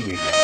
very weird.